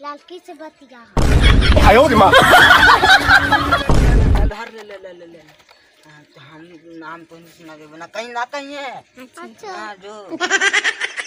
लड़की से बतिया हम नाम तो नहीं सुना कहीं ना कहीं है। अच्छा जो